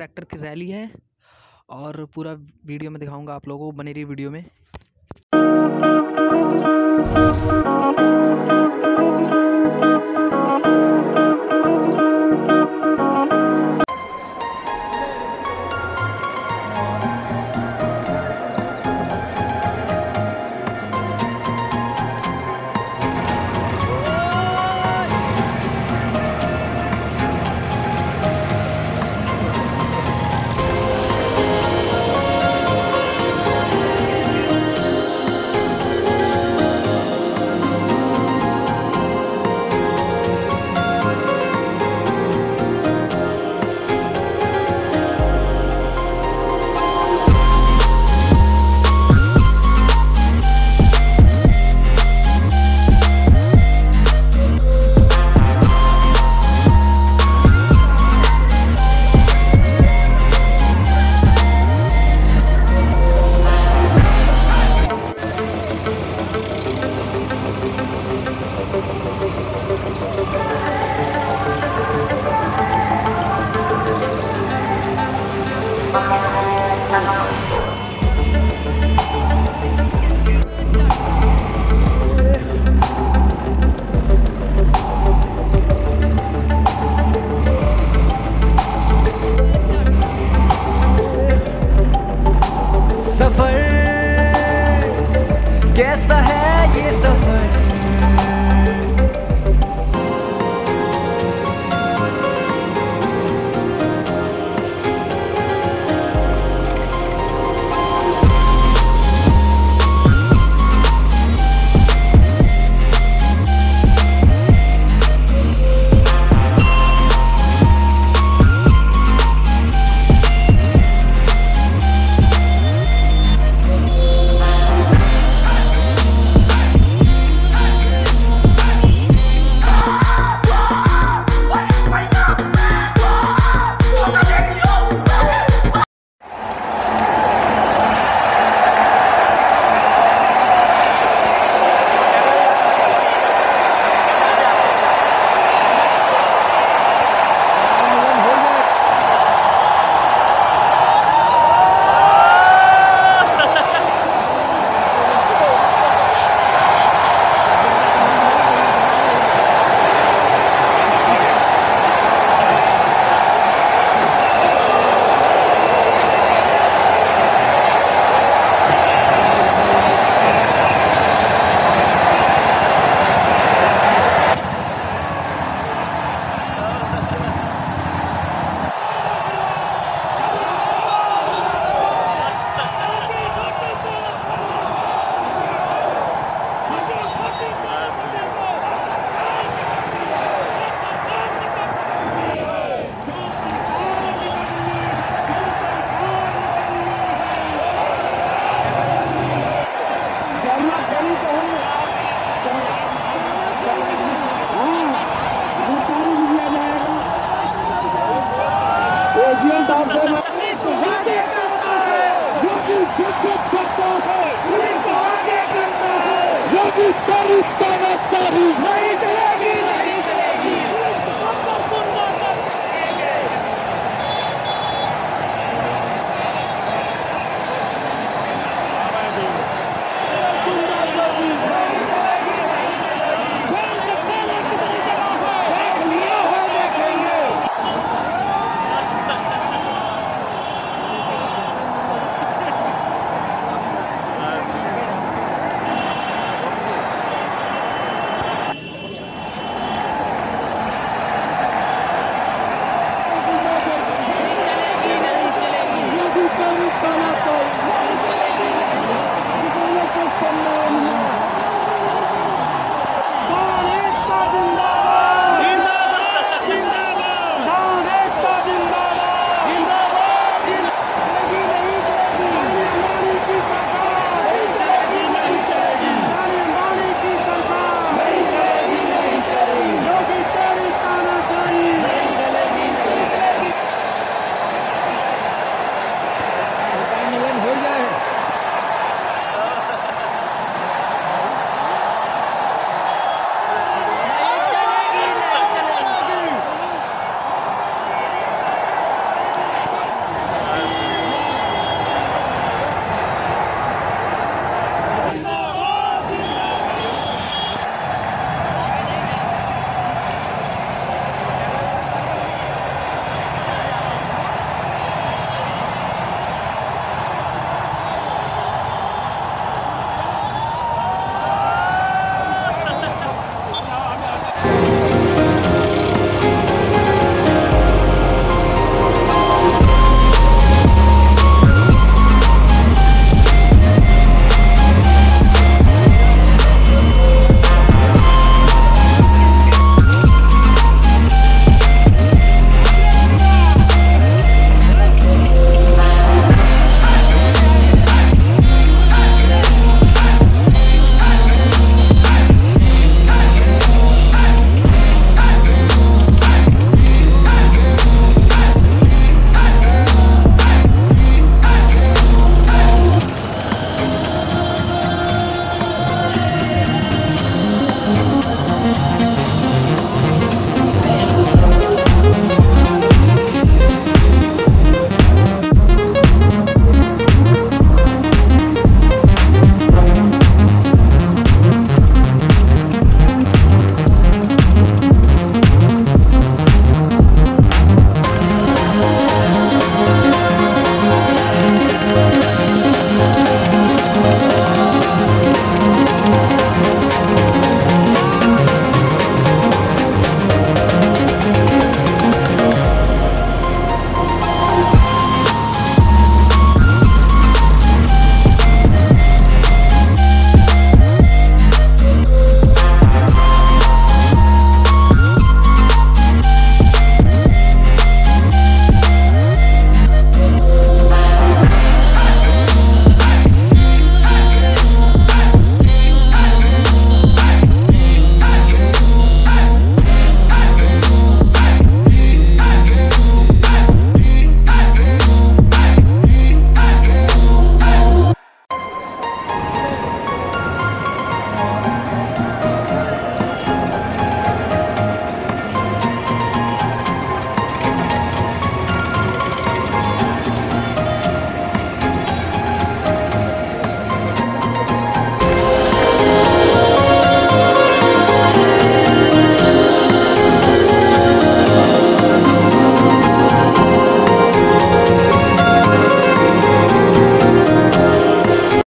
Tractor की rally है और पूरा वीडियो में दिखाऊंगा आप लोगों को, बने रही वीडियो में। कैसा है ये सफर, जो कि नहीं चलेगी।